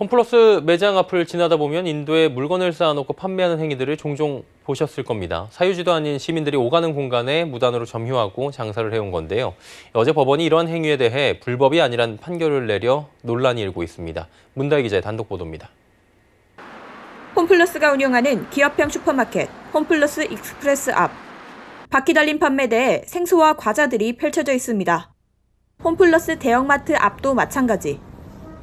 홈플러스 매장 앞을 지나다 보면 인도에 물건을 쌓아놓고 판매하는 행위들을 종종 보셨을 겁니다. 사유지도 아닌 시민들이 오가는 공간에 무단으로 점유하고 장사를 해온 건데요. 어제 법원이 이러한 행위에 대해 불법이 아니란 판결을 내려 논란이 일고 있습니다. 문다애 기자의 단독 보도입니다. 홈플러스가 운영하는 기업형 슈퍼마켓 홈플러스 익스프레스 앞. 바퀴 달린 판매대에 생수와 과자들이 펼쳐져 있습니다. 홈플러스 대형마트 앞도 마찬가지.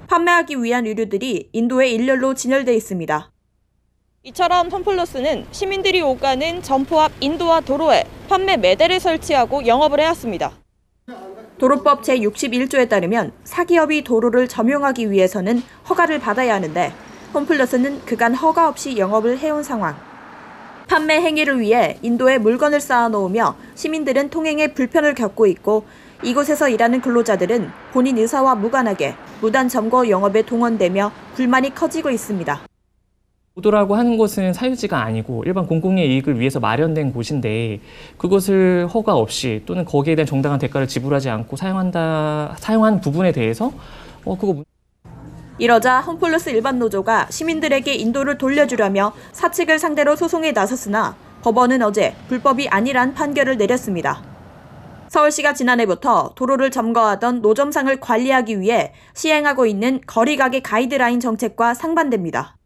판매하기 위한 의류들이 인도에 일렬로 진열돼 있습니다. 이처럼 홈플러스는 시민들이 오가는 점포 앞 인도와 도로에 판매 매대를 설치하고 영업을 해왔습니다. 도로법 제61조에 따르면 사기업이 도로를 점용하기 위해서는 허가를 받아야 하는데 홈플러스는 그간 허가 없이 영업을 해온 상황. 판매 행위를 위해 인도에 물건을 쌓아놓으며 시민들은 통행에 불편을 겪고 있고 이곳에서 일하는 근로자들은 본인 의사와 무관하게 무단 점거 영업에 동원되며 불만이 커지고 있습니다. 도도라고 하는 곳은 사유지가 아니고 일반 공공의 이익을 위해서 마련된 곳인데 그것을 허가 없이 또는 거기에 대한 정당한 대가를 지불하지 않고 사용한 부분에 대해서 이러자 홈플러스 일반 노조가 시민들에게 인도를 돌려주려며 사측을 상대로 소송에 나섰으나 법원은 어제 불법이 아니란 판결을 내렸습니다. 서울시가 지난해부터 도로를 점거하던 노점상을 관리하기 위해 시행하고 있는 거리가게 가이드라인 정책과 상반됩니다.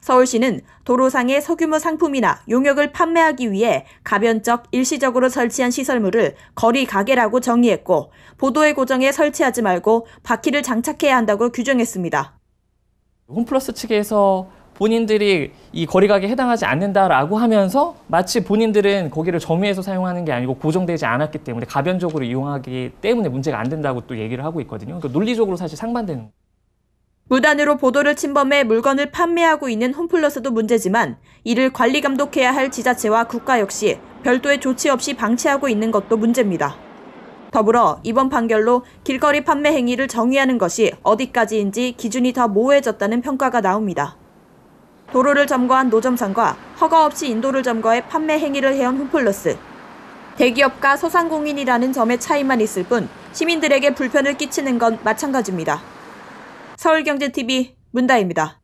서울시는 도로상의 소규모 상품이나 용역을 판매하기 위해 가변적 일시적으로 설치한 시설물을 거리가게라고 정의했고 보도의 고정에 설치하지 말고 바퀴를 장착해야 한다고 규정했습니다. 홈플러스 측에서 본인들이 이 거리가게에 해당하지 않는다라고 하면서 마치 본인들은 거기를 점유해서 사용하는 게 아니고 고정되지 않았기 때문에 가변적으로 이용하기 때문에 문제가 안 된다고 또 얘기를 하고 있거든요. 그러니까 논리적으로 사실 상반되는 거예요. 무단으로 보도를 침범해 물건을 판매하고 있는 홈플러스도 문제지만 이를 관리 감독해야 할 지자체와 국가 역시 별도의 조치 없이 방치하고 있는 것도 문제입니다. 더불어 이번 판결로 길거리 판매 행위를 정의하는 것이 어디까지인지 기준이 더 모호해졌다는 평가가 나옵니다. 도로를 점거한 노점상과 허가 없이 인도를 점거해 판매 행위를 해온 홈플러스. 대기업과 소상공인이라는 점의 차이만 있을 뿐 시민들에게 불편을 끼치는 건 마찬가지입니다. 서울경제TV 문다애입니다.